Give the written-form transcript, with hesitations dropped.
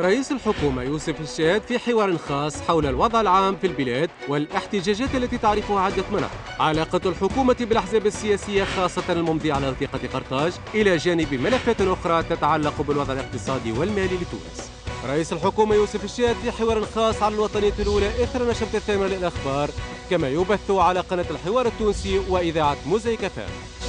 رئيس الحكومة يوسف الشاهد في حوار خاص حول الوضع العام في البلاد والاحتجاجات التي تعرفها عدة مناطق. علاقة الحكومة بالأحزاب السياسية خاصة الممضي على وثيقة قرطاج إلى جانب ملفات أخرى تتعلق بالوضع الاقتصادي والمالي لتونس. رئيس الحكومة يوسف الشاهد في حوار خاص على الوطنية الأولى إثر نشرة الثامنة للأخبار، كما يبث على قناة الحوار التونسي وإذاعة موزيكا فان.